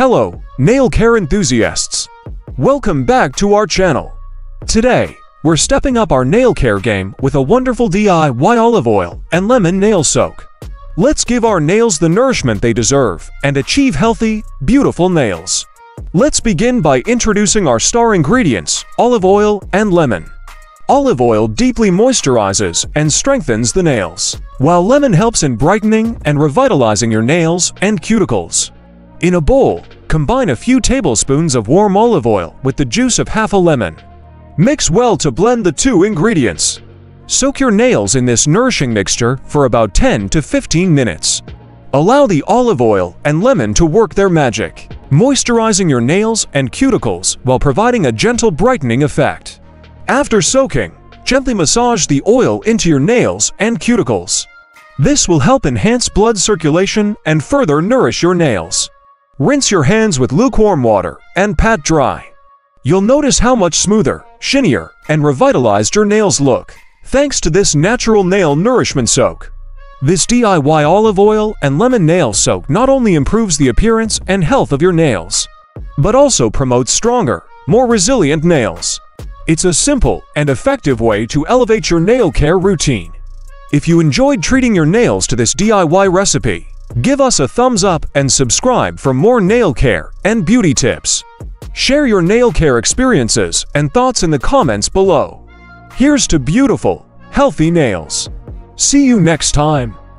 Hello, nail care enthusiasts! Welcome back to our channel. Today, we're stepping up our nail care game with a wonderful DIY olive oil and lemon nail soak. Let's give our nails the nourishment they deserve and achieve healthy, beautiful nails. Let's begin by introducing our star ingredients, olive oil and lemon. Olive oil deeply moisturizes and strengthens the nails, while lemon helps in brightening and revitalizing your nails and cuticles. In a bowl, combine a few tablespoons of warm olive oil with the juice of half a lemon. Mix well to blend the two ingredients. Soak your nails in this nourishing mixture for about 10 to 15 minutes. Allow the olive oil and lemon to work their magic, moisturizing your nails and cuticles while providing a gentle brightening effect. After soaking, gently massage the oil into your nails and cuticles. This will help enhance blood circulation and further nourish your nails. Rinse your hands with lukewarm water and pat dry. You'll notice how much smoother, shinier, and revitalized your nails look, thanks to this natural nail nourishment soak. This DIY olive oil and lemon nail soak not only improves the appearance and health of your nails, but also promotes stronger, more resilient nails. It's a simple and effective way to elevate your nail care routine. If you enjoyed treating your nails to this DIY recipe, give us a thumbs up and subscribe for more nail care and beauty tips. Share your nail care experiences and thoughts in the comments below. Here's to beautiful, healthy nails. See you next time.